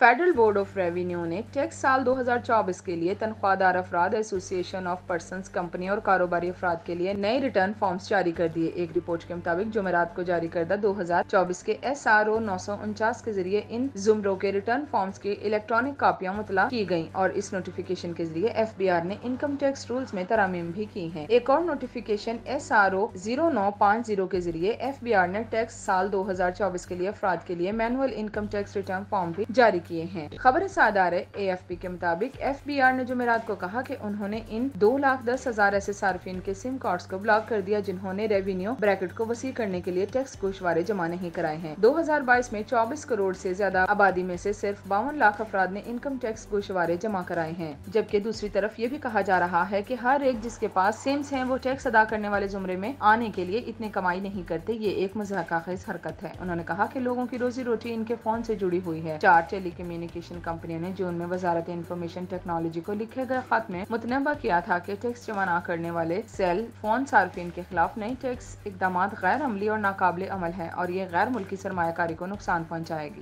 Federal board of revenue ने tax साल 2024 के लिए तनख्वाहदार अफराद, एसोसिएशन ऑफ पर्संस, कंपनी और कारोबारी अफराद के लिए नए रिटर्न फॉर्म्स जारी कर दिए। एक रिपोर्ट के मुताबिक जुमेरात को जारी करदा 2024 के SRO 949 के जरिए इन जुमरों के रिटर्न फॉर्म्स की इलेक्ट्रॉनिक कापियाँ मुतला की गयी और इस नोटिफिकेशन के जरिए FBR ने इनकम टैक्स रूल्स में तरामीम भी की है। एक और नोटिफिकेशन SRO 0950 के जरिए FBR ने टैक्स साल 2024 के लिए अफराद के लिए manual income tax return form भी जारी किए हैं। खबर इस अदारे AFP के मुताबिक FBR ने जुमेरात को कहा कि उन्होंने इन 2,10,000 ऐसे सार्फिन के सिम कार्ड्स को ब्लॉक कर दिया जिन्होंने रेवेन्यू ब्रैकेट को वसी करने के लिए टैक्स गोशवारे जमा नहीं कराए हैं। 2022 में 24 करोड़ से ज्यादा आबादी में से सिर्फ 52 लाख अफराद ने इनकम टैक्स गोशवारे जमा कराए हैं, जबकि दूसरी तरफ ये भी कहा जा रहा है कि हर एक जिसके पास सिम्स हैं वो टैक्स अदा करने वाले जुमरे में आने के लिए इतने कमाई नहीं करते। ये एक मजाकाखेज हरकत है। उन्होंने कहा कि लोगों की रोजी रोटी इनके फोन से जुड़ी हुई है। 4 टेलीकम्युनिकेशन कंपनियों ने जून में वजारत इंफॉर्मेशन टेक्नोलॉजी को लिखे गए खत में मुतनबा किया था कि टैक्स जमा न करने वाले सेल फोन सार्फिन के खिलाफ नई टैक्स इकदाम गैर अमली और नाकाबिल अमल है और ये गैर मुल्की सरमाकारी को नुकसान पहुँचाएगी।